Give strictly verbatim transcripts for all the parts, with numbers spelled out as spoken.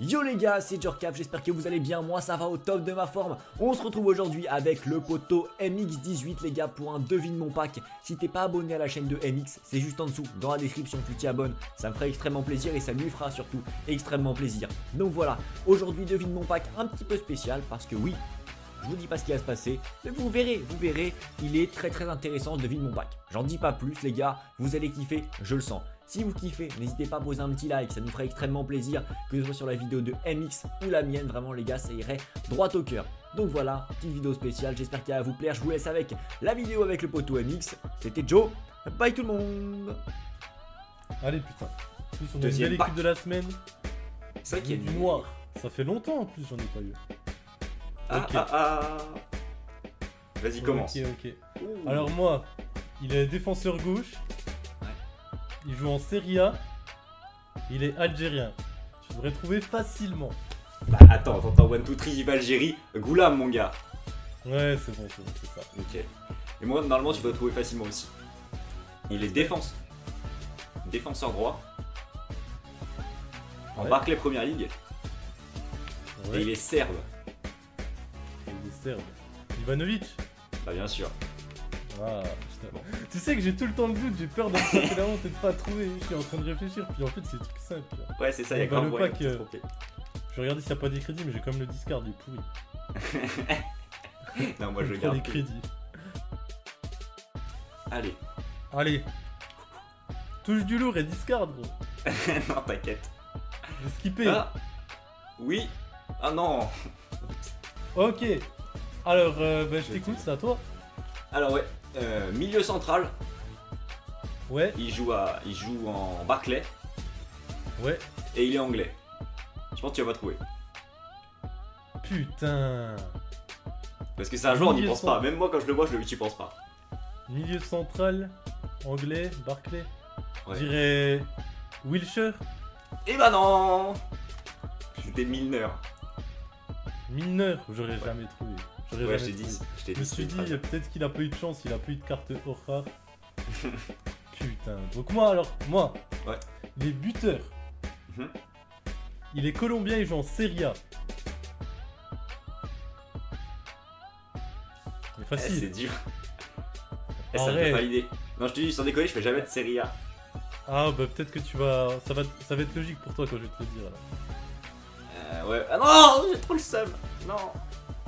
Yo les gars, c'est DjorKaF, j'espère que vous allez bien, moi ça va au top de ma forme. On se retrouve aujourd'hui avec le poteau M X dix-huit les gars pour un devine mon pack. Si t'es pas abonné à la chaîne de M X, c'est juste en dessous, dans la description tu t'y abonnes. Ça me ferait extrêmement plaisir et ça lui fera surtout extrêmement plaisir. Donc voilà, aujourd'hui devine mon pack un petit peu spécial parce que oui, je vous dis pas ce qui va se passer, mais vous verrez, vous verrez, il est très très intéressant ce devine mon pack. J'en dis pas plus les gars, vous allez kiffer, je le sens. Si vous kiffez, n'hésitez pas à poser un petit like, ça nous ferait extrêmement plaisir, que ce soit sur la vidéo de M X ou la mienne, vraiment les gars, ça irait droit au cœur. Donc voilà, petite vidéo spéciale, j'espère qu'elle va vous plaire, je vous laisse avec la vidéo avec le poteau M X, c'était Joe, bye tout le monde. Allez putain, en plus on a une belle équipe de la semaine, c'est vrai qu'il y a du noir, ça fait longtemps en plus j'en ai pas eu. Ah okay. ah ah Vas-y commence. Ok ok, Ouh. Alors moi, il est défenseur gauche. Il joue en Serie A, il est algérien. Tu devrais trouver facilement. Bah attends, attends, attends, one two three, il va Algérie. Goulam, mon gars. Ouais, c'est bon, c'est bon, c'est ça. Ok. Et moi, normalement, tu dois trouver facilement aussi. Il est défense. Défenseur droit. En ouais. Barclay Première Ligue. Ouais. Et il est serbe. Il est serbe. Ivanovic. Bah bien sûr. Ah, bon. Tu sais que j'ai tout le temps le doute, j'ai peur d'en passer la honte et de pas trouver. Je suis en train de réfléchir, puis en fait c'est tout simple. Ouais, c'est ça, il y a quand même le pack. Euh, je regardais s'il n'y a pas des crédits, mais j'ai comme le discard, du pourri. Non, moi je garde des crédits. Allez. Allez. Touche du lourd et discard, gros. Non, t'inquiète. J'ai skippé. Ah. Oui. Ah non. Ok. Alors, euh, bah, je t'écoute, c'est à toi. Alors, ouais. Euh, milieu central. Ouais. Il joue, à, il joue en Barclay. Ouais. Et il est anglais. Je pense que tu vas pas trouver. Putain. Parce que c'est un joueur, on n'y pense pas. Même moi, quand je le vois, je n'y pense pas. Milieu central, anglais, Barclay. Ouais. Je dirais Wilshire. Eh ben non. C'était Milner. Milner, j'aurais ouais. jamais trouvé. Ouais, je t'ai dit, je, je me suis dit, peut-être qu'il a pas eu de chance, il a pas eu de carte Orra. Putain. Donc moi alors, moi, ouais. les buteurs. Mm -hmm. Il est colombien, il joue en Serie A. C'est facile. Eh, c'est dur. Eh, ça me fait valider. Non, je te dis, sans déconner, je fais jamais de Serie A. Ah bah peut-être que tu vas, ça va, ça va être logique pour toi quand je vais te le dire. Là. Euh, ouais. Ah non, j'ai trop le seum. Non.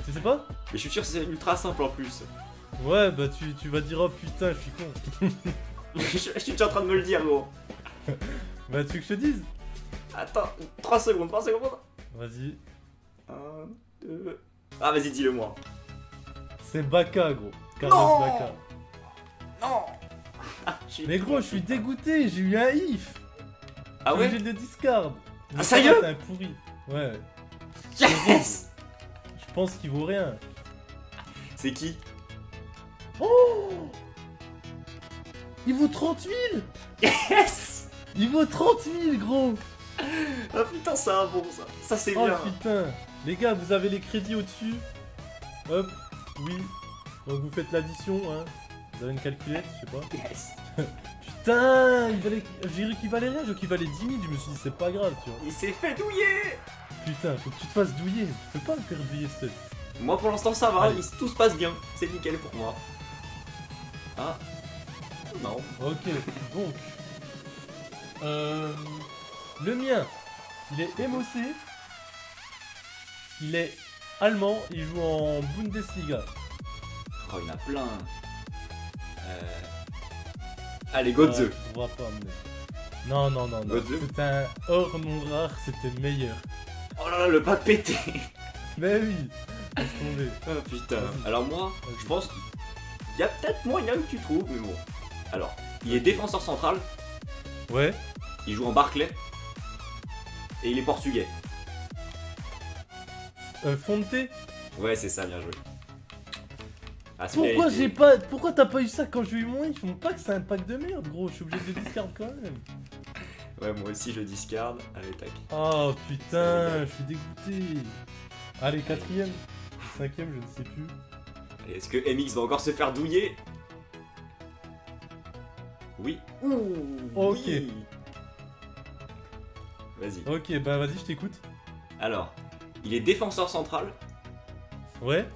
Tu sais pas? Mais je suis sûr que c'est ultra simple en plus. Ouais, bah tu, tu vas dire oh putain, je suis con. je, je suis déjà en train de me le dire, gros. Bah tu veux que je te dise? Attends, trois secondes, trois secondes. Vas-y. un, deux. Ah, vas-y, dis-le moi. C'est Baka, gros. Carlos Baka. Non. Ah, mais gros, je suis dégoûté, j'ai eu un if. Ah ouais? J'ai de discard. Mais ah, sérieux? C'est un pourri. Ouais. Yes! Je pense qu'il vaut rien. C'est qui? Oh! Il vaut trente mille! Yes! Il vaut trente mille, gros! Ah putain, c'est un bon, ça. Ça, c'est oh, bien. Oh putain. Les gars, vous avez les crédits au-dessus. Hop, oui. Donc vous faites l'addition, hein. Vous avez une calculette, je sais pas. Yes! Putain, il valait... j'ai cru qu'il valait rien, j'ai cru qu'il valait dix mille, je me suis dit c'est pas grave, tu vois. Il s'est fait douiller! Putain, faut que tu te fasses douiller, tu peux pas me faire douiller seul. Moi pour l'instant ça va, il, tout se passe bien, c'est nickel pour moi. Ah, non. Ok, donc, euh, le mien, il est M O C, il est allemand, il joue en Bundesliga. Oh, il y en a plein. Euh... Allez, Godze. Euh, on va pas, mais... Non, non, non, non. C'est un hors non rare, c'était meilleur. Oh là là, le pack pété. Mais oui. Ah putain. Alors moi, je pense qu'il y a peut-être moyen que tu trouves, mais bon. Alors, il est défenseur central. Ouais. Il joue en Barclay. Et il est portugais. Euh, Fonte. Ouais, c'est ça, bien joué. Ah, pourquoi j'ai pas, pourquoi t'as pas eu ça quand j'ai eu mon if? Mon pack, c'est un pack de merde, gros. Je suis obligé de discard quand même. Ouais, moi aussi je discard. Allez, tac. Oh putain, je suis dégoûté. Allez, quatrième, cinquième, je ne sais plus. Est-ce que M X va encore se faire douiller? Oui. Ouh, ok. Oui. Vas-y. Ok, bah vas-y, je t'écoute. Alors, il est défenseur central. Ouais.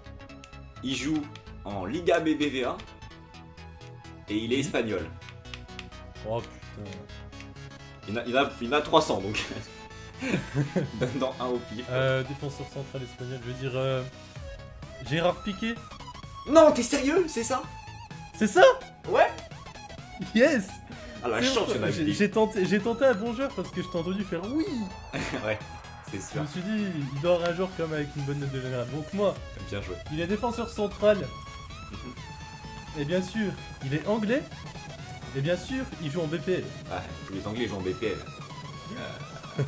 Il joue en Liga B B V A. Et il est espagnol. Oh putain. Il y en a, il y en a, il y en a trois cents donc. Dans un au pif. Euh, défenseur central espagnol, je veux dire. Euh, Gérard Piqué. Non, t'es sérieux? C'est ça? C'est ça? Ouais. Yes. Ah la chance, on a vu. J'ai tenté, j'ai tenté un bon joueur parce que je t'ai entendu faire oui. Ouais, c'est sûr. Je me suis dit, il doit avoir un joueur comme avec une bonne note de général. Donc moi, bien joué. Il est défenseur central. Et bien sûr, il est anglais. Et bien sûr, il joue en B P L. Ah, tous les anglais jouent en B P L. Euh...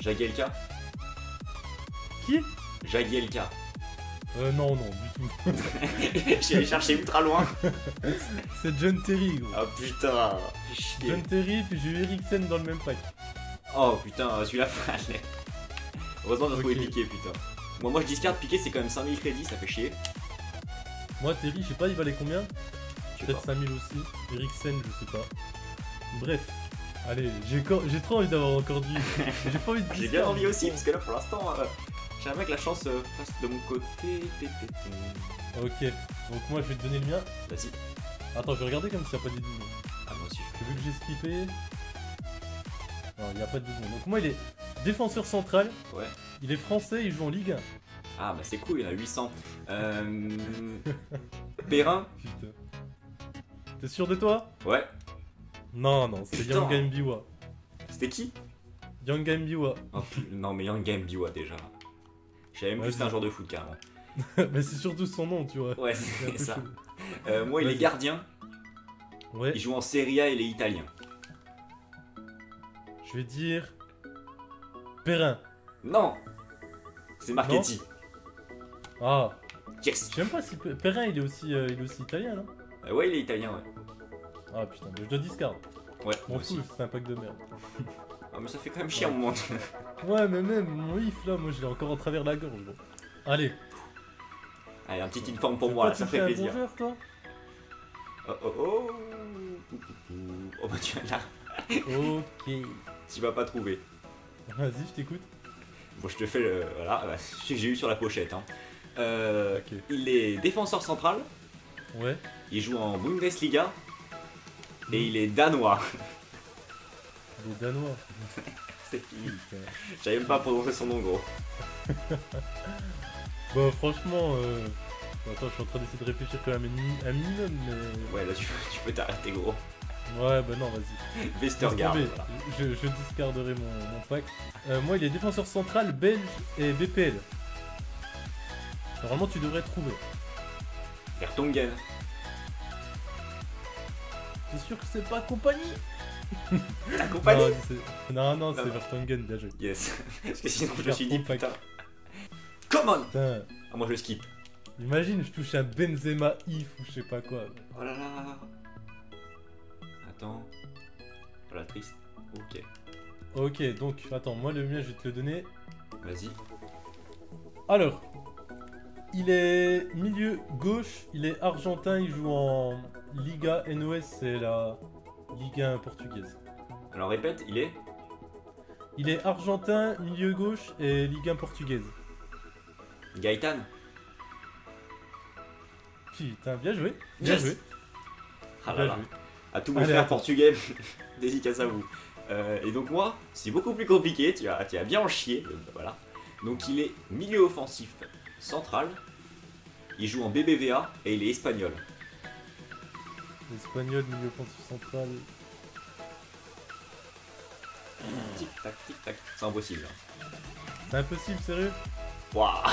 Jagielka. Qui? Jagielka. Euh, non, non, du tout. J'allais chercher ultra loin. C'est John Terry, gros. Ah putain, chier. John Terry, puis j'ai eu Ericsson dans le même pack. Oh putain, celui-là, fallait. Heureusement, j'ai trouvé Piqué, putain. Bon, moi, je discard Piqué, c'est quand même cinq mille crédits, ça fait chier. Moi, Terry, je sais pas, il valait combien? Peut-être cinq mille aussi. Ericsson, je sais pas. Bref. Allez, j'ai trop envie d'avoir encore du. J'ai pas envie de discard. J'ai bien envie aussi, parce que là, pour l'instant. Euh... J'aimerais que la chance euh, passe de mon côté. Ok, donc moi je vais te donner le mien. Vas-y. Attends, je vais regarder comme s'il n'y a pas de doublons. Ah, moi aussi. Vu que j'ai skippé. Non, il n'y a pas de doublons. Donc moi il est défenseur central. Ouais. Il est français, il joue en Ligue un. Ah, bah c'est cool, il a huit cents. Euh. Perrin. Putain. T'es sûr de toi? Ouais. Non, non, c'est Yanga-Mbiwa. C'était qui? Yanga-Mbiwa. Oh, non, mais Yanga-Mbiwa déjà. J'avais même ouais, juste un joueur de foot carrément. Mais c'est surtout son nom, tu vois. Ouais, c'est ça. Euh, moi, il est gardien. Ouais. Il joue en Serie A et il est italien. Je vais dire. Perrin. Non. C'est Marchetti. Ah. Yes. Je sais pas si Perrin il est aussi, euh, il est aussi italien, non? euh, Ouais, il est italien, ouais. Ah putain, mais je dois discard. Ouais. Bon, cool, c'est un pack de merde. Ah mais ça fait quand même chier à un moment. Ouais mais même mon if là, moi je l'ai encore en travers de la gorge. Allez. Allez, un petit informe pour moi là, ça fait plaisir. Oh oh oh. Oh bah tu vas là. Ok. Tu vas pas trouver. Vas-y, je t'écoute. Bon, je te fais le... Voilà, celui que j'ai eu sur la pochette. Il est défenseur central. Ouais. Il joue en Bundesliga. Et il est danois. Il est danois. C'est fini. J'avais même pas prononcé son nom, gros. Bon, franchement, euh... attends, je suis en train d'essayer de réfléchir quand même un minimum, mais... Ouais, là, tu, tu peux t'arrêter, gros. Ouais, bah non, vas-y. Vestergaard. Voilà. Je, je discarderai mon, mon pack. Euh, moi, il est défenseur central, belge et B P L. Normalement, tu devrais trouver. Vertonghen. T'es sûr que c'est pas compagnie? La compagnie? Non, non, c'est Vertonghen, bien joué. Yes. Parce que sinon, je me suis dit, putain. Come on! Putain. Ah, moi, je skip. Imagine, je touche un Benzema if ou je sais pas quoi. Oh là là. Attends. Oh la triste. Ok. Ok, donc, attends, moi, le mien, je vais te le donner. Vas-y. Alors, il est milieu gauche, il est argentin, il joue en Liga N O S, c'est la... Ligue un portugaise. Alors répète, il est Il est argentin, milieu gauche et Ligue un portugaise. Gaëtan. Putain, bien joué. Bien yes. joué. Ah là bien là. Joué. À tous mes frères portugais, dédicace à vous. Euh, et donc moi, c'est beaucoup plus compliqué, tu as, tu as bien en chier. Voilà. Donc il est milieu offensif central. Il joue en B B V A et il est espagnol. Espagnol, milieu offensif central. Tic tac, tic tac. C'est impossible. Hein. C'est impossible, sérieux? Waouh!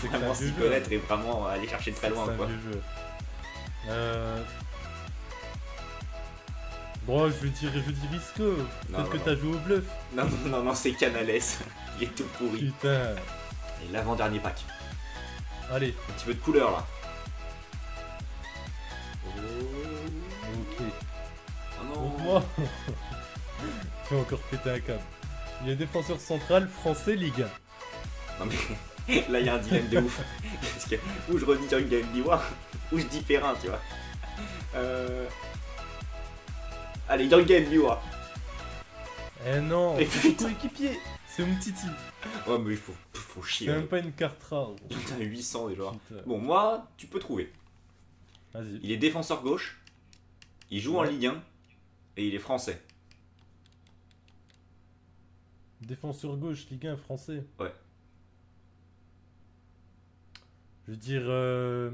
C'est vraiment s'y connaître et vraiment aller chercher de très loin, quoi. C'est un vieux jeu. Euh... Bon, je veux dire, je veux dire Risco. Peut-être que t'as joué au bluff. Non, non, non, non, c'est Canalès. Il est tout pourri. Putain. Et l'avant-dernier pack. Allez. Un petit peu de couleur là. Tu vas encore péter un câble. Il est défenseur central français Ligue un. Non mais là il y a un dilemme de ouf. Parce que ou je redis Yanga-Mbiwa ou je dis Perrin, tu vois. Euh... Allez, Yanga-Mbiwa. Eh non. Mais c'est ton équipier. C'est mon titi. Ouais mais il faut, faut chier. C'est même pas une carte rare. Putain, huit cents déjà. Putain. Bon moi, tu peux trouver. Vas-y. Il est défenseur gauche. Il joue ouais. en Ligue un. Et il est français. Défenseur gauche, Ligue un, français. Ouais. Je veux dire... Euh...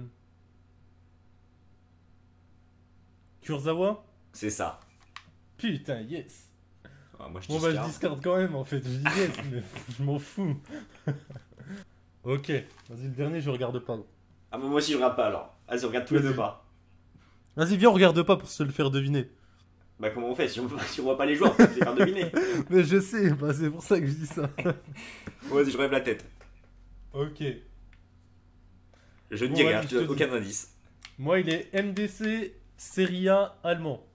Kurzawa. C'est ça. Putain, yes. Ah, moi, je bon bah je discarde quand même en fait, je dis yes, mais je m'en fous. Ok, vas-y le dernier je regarde pas. Ah bah moi aussi je regarde pas alors. Vas-y on regarde tous les deux pas. Vas-y viens on regarde pas pour se le faire deviner. Bah comment on fait si on, si on voit pas les joueurs, on peut se les faire deviner. Mais je sais, bah, c'est pour ça que je dis ça. Bon, vas-y je rêve la tête. Ok. Je ne bon, dis rien, je te aucun dis. indice. Moi il est M D C, Serie A, allemand.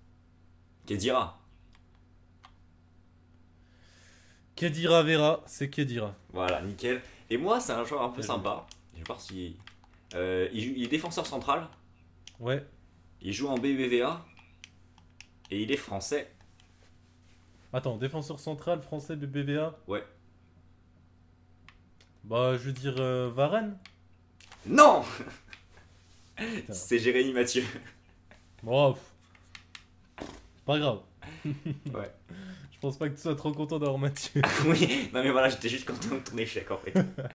Kedira. Kedira Vera, c'est Kedira. Voilà, nickel. Et moi, c'est un joueur un peu Bien sympa. Je vais voir si. Euh, il, joue, il est défenseur central. Ouais. Il joue en B B V A. Et il est français. Attends, défenseur central, français, B B V A. Ouais. Bah, je veux dire euh, Varane. Non. C'est Jérémy Mathieu. Bon, oh, pas grave. Ouais. Je pense pas que tu sois trop content d'avoir Mathieu. Oui, non mais voilà, j'étais juste content de ton échec en fait.